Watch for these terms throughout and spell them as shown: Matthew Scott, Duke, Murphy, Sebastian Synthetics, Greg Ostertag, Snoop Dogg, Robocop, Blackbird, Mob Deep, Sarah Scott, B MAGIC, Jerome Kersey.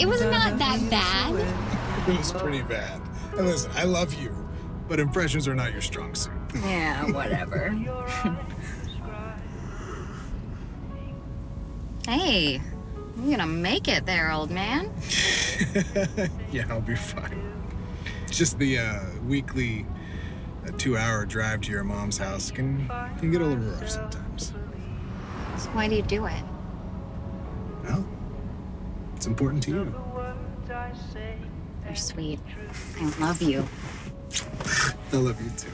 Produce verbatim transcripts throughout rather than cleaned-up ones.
It was not that bad. It was pretty bad. And listen, I love you, but impressions are not your strong suit. Yeah, whatever. Hey, you're gonna make it there, old man. Yeah, I'll be fine. It's just the uh, weekly uh, two-hour drive to your mom's house can can get a little rough sometimes. So why do you do it? Well, it's important to you. You're sweet. I love you. I love you too.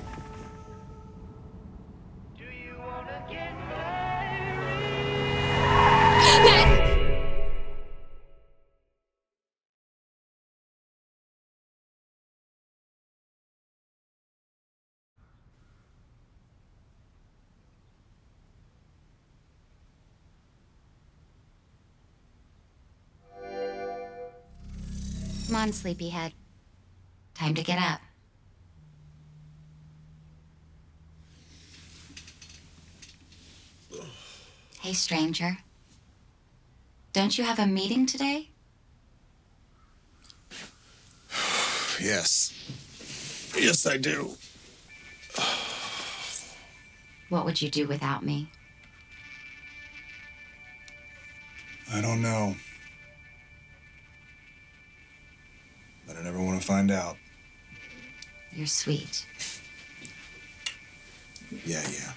Come on, sleepyhead. Time to get up. Hey, stranger. Don't you have a meeting today? Yes. Yes, I do. What would you do without me? I don't know. But I never want to find out. You're sweet. Yeah, yeah.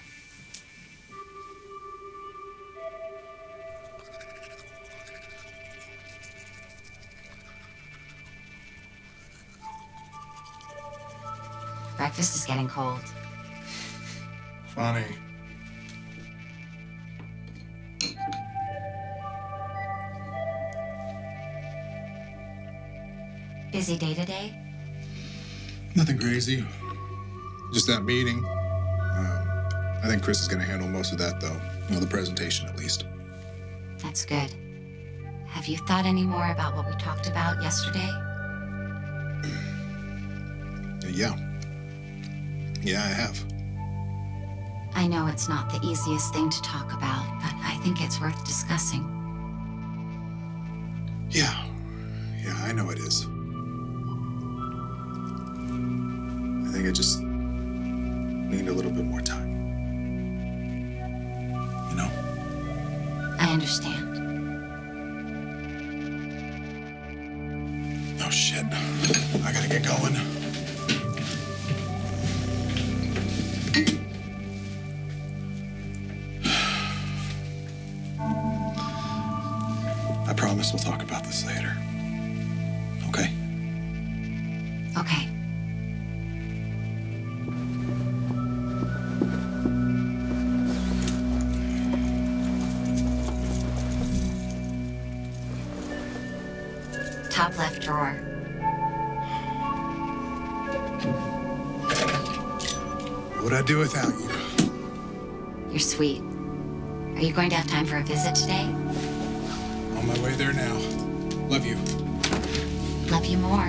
Breakfast is getting cold. Funny. Busy day today? Nothing crazy. Just that meeting. Uh, I think Chris is going to handle most of that, though. Well, the presentation, at least. That's good. Have you thought any more about what we talked about yesterday? Yeah. Yeah, I have. I know it's not the easiest thing to talk about, but I think it's worth discussing. Yeah. Yeah, I know it is. I think I just need a little bit more time. You know? I understand. Oh, shit. I gotta get going. I promise we'll talk about this later. Okay? Okay. Top left drawer. What would I do without you? You're sweet. Are you going to have time for a visit today? On my way there now. Love you. Love you more.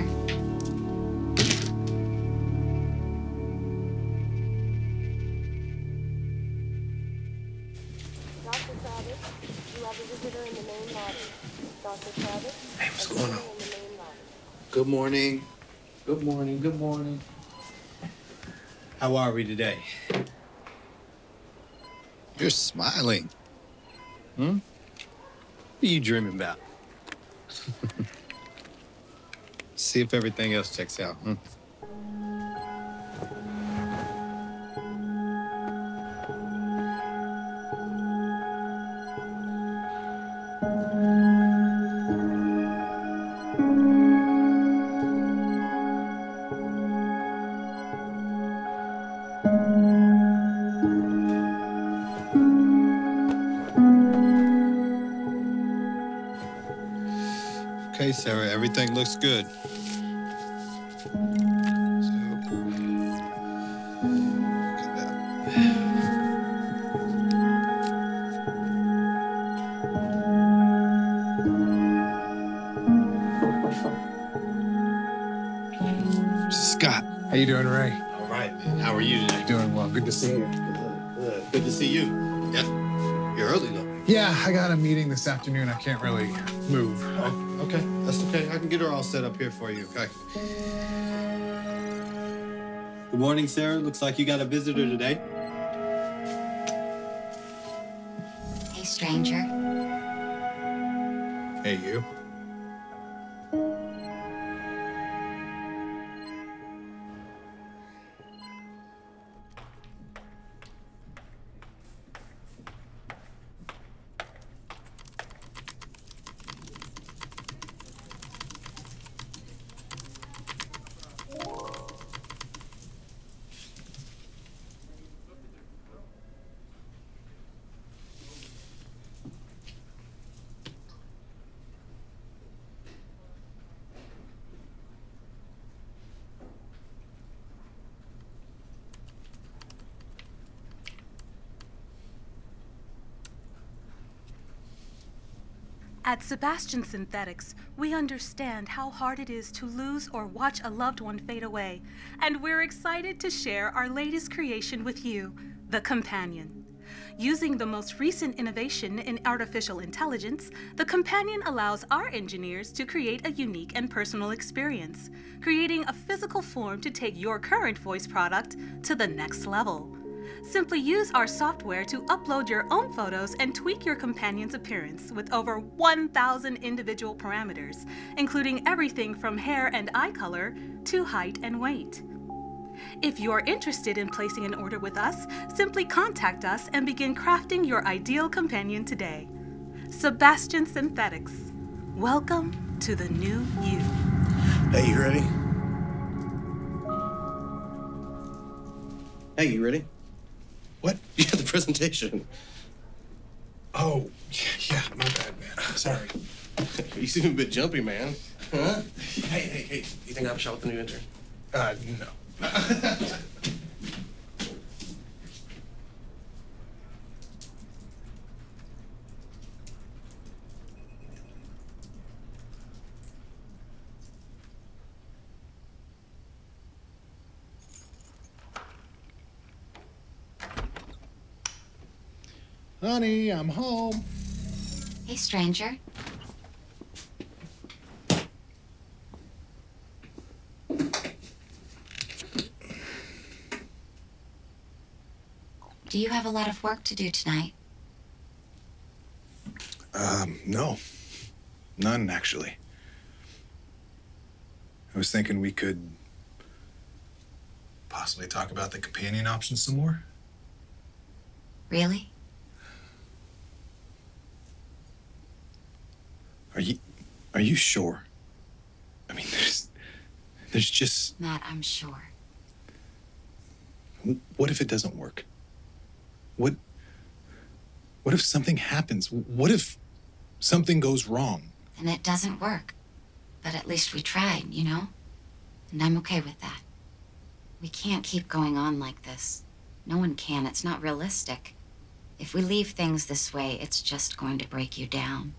Doctor Travis, you have a visitor in the main lobby. Doctor Travis. Hey, what's going on? Good morning. Good morning. Good morning. How are we today? You're smiling. Hmm? What are you dreaming about? See if everything else checks out. Hmm? Okay, Sarah, everything looks good. So, look at that. Scott, how you doing, Ray? All right, man. How are you today? Doing well. Good to see you. Good, good. Good to see you. Yeah, you're early though. Yeah, I got a meeting this afternoon. I can't really move. Oh, okay, that's okay. I can get her all set up here for you, okay? Good morning, Sarah. Looks like you got a visitor today. Hey, stranger. Hey, you. At Sebastian Synthetics, we understand how hard it is to lose or watch a loved one fade away, and we're excited to share our latest creation with you, the Companion. Using the most recent innovation in artificial intelligence, the Companion allows our engineers to create a unique and personal experience, creating a physical form to take your current voice product to the next level. Simply use our software to upload your own photos and tweak your companion's appearance with over one thousand individual parameters, including everything from hair and eye color to height and weight. If you're interested in placing an order with us, simply contact us and begin crafting your ideal companion today. Sebastian Synthetics, welcome to the new you. Hey, you ready? Hey, you ready? What? Yeah, the presentation. Oh, yeah, my bad, man. Sorry. You seem a bit jumpy, man. Huh? Hey, hey, hey. You think I'm shot with the new intern? Uh, no. Honey, I'm home. Hey, stranger. Do you have a lot of work to do tonight? Um, no. None, actually. I was thinking we could possibly talk about the companion option some more. Really? Are you, are you sure? I mean, there's, there's just... Matt, I'm sure. What if it doesn't work? What, what if something happens? What if something goes wrong? And it doesn't work, but at least we tried, you know? And I'm okay with that. We can't keep going on like this. No one can, it's not realistic. If we leave things this way, it's just going to break you down.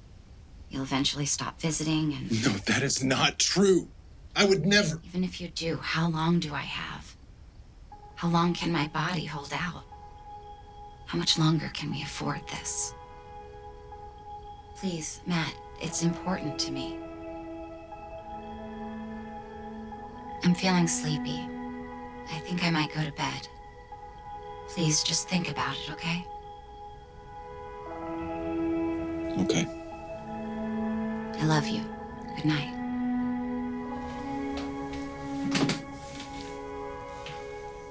You'll eventually stop visiting and... No, that is not true. I would never... Even if you do, how long do I have? How long can my body hold out? How much longer can we afford this? Please, Matt, it's important to me. I'm feeling sleepy. I think I might go to bed. Please, just think about it, okay? Okay. I love you. Good night.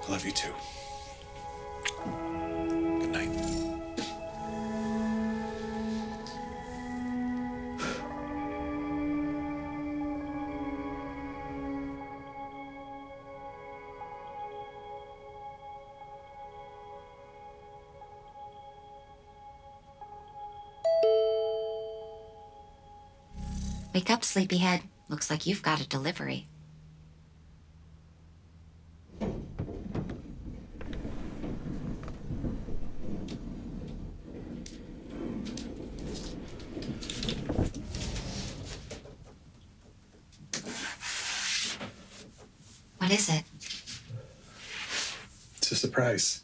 I love you too. Good night. Wake up, sleepyhead. Looks like you've got a delivery. What is it? It's a surprise.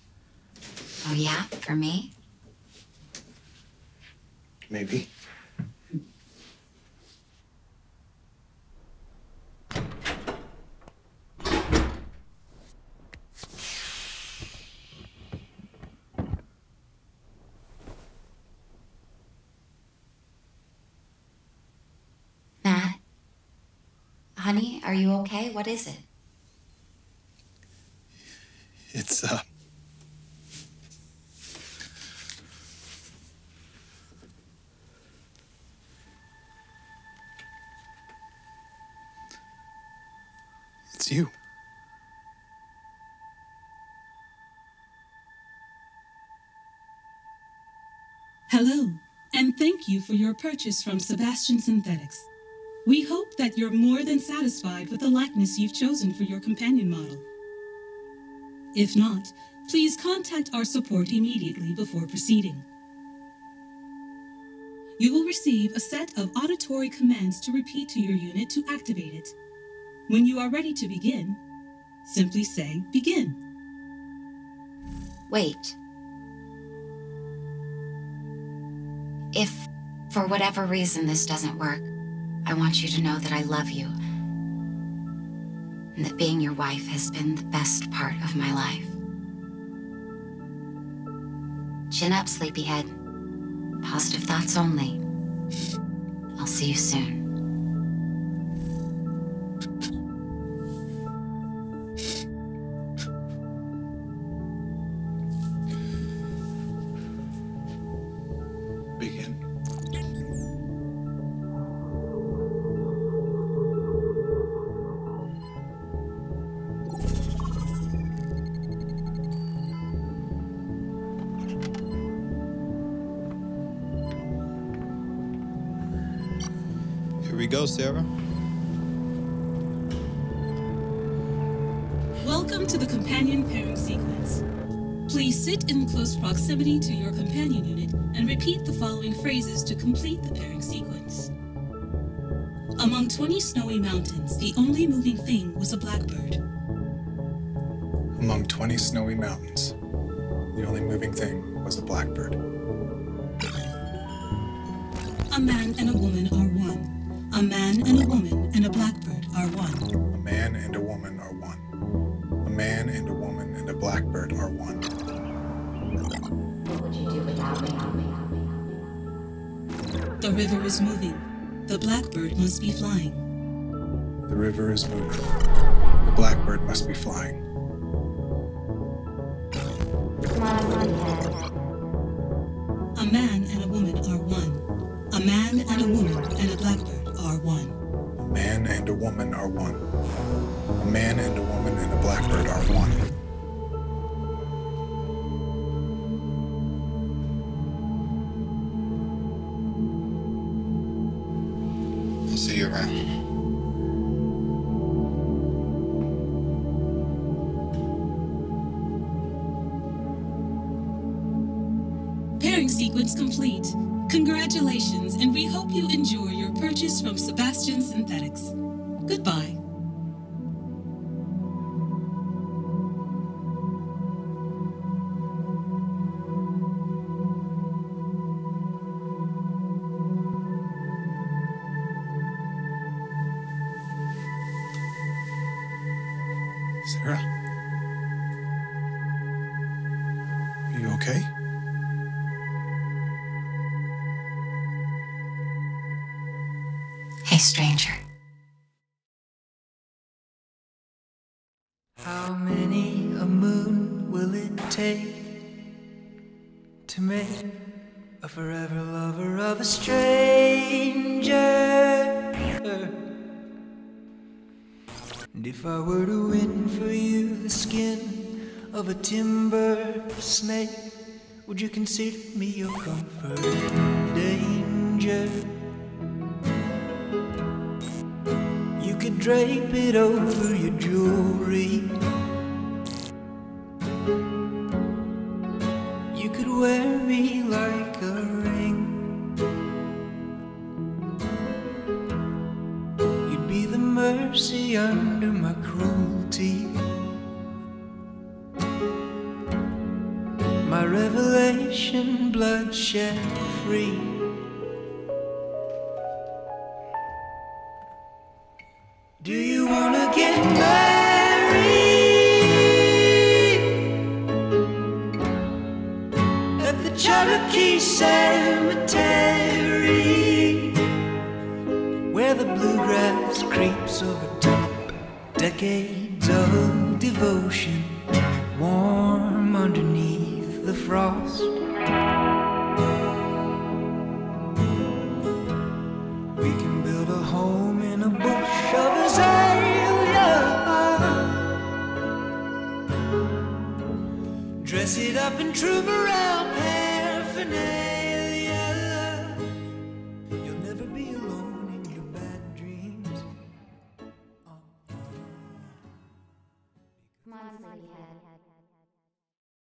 Oh yeah? For me? maybe. Matt, honey, are you okay? What is it? It's, uh... It's you. Hello, and thank you for your purchase from Sebastian Synthetics. We hope that you're more than satisfied with the likeness you've chosen for your companion model. If not, please contact our support immediately before proceeding. You will receive a set of auditory commands to repeat to your unit to activate it. When you are ready to begin, simply say, "Begin." Wait. If, for whatever reason, this doesn't work, I want you to know that I love you. And that being your wife has been the best part of my life. Chin up, sleepyhead. Positive thoughts only. I'll see you soon. Here we go, Sarah. Welcome to the companion pairing sequence. Please sit in close proximity to your companion unit and repeat the following phrases to complete the pairing sequence. Among twenty snowy mountains, the only moving thing was a blackbird. Among twenty snowy mountains, the only moving thing was a blackbird. A man and a woman are one. A man and a woman and a blackbird are one. A man and a woman are one. A man and a woman and a blackbird are one. What would you do without me? The river is moving. The blackbird must be flying. The river is moving. The blackbird must be flying. A man and a woman are one. A man and a woman and a blackbird are one. A man and a woman are one. A man and a woman and a blackbird are one. I'll see you around. Pairing sequence complete. Congratulations, and we hope you enjoy your purchase from Sebastian Synthetics. Goodbye. Sarah? Are you okay? Hey, stranger. How many a moon will it take to make a forever lover of a stranger? And if I were to win for you the skin of a timber snake, would you consider me your comfort in danger? Drape it over your jewelry. You could wear me like a ring. You'd be the mercy under my cruelty, my revelation bloodshed free. gonna get married at the Cherokee Cemetery, where the bluegrass creeps over top decades of devotion, warm underneath the frost. We can build a home in a bush of azalea, dress it up in true-morale paraphernalia. Monster Monster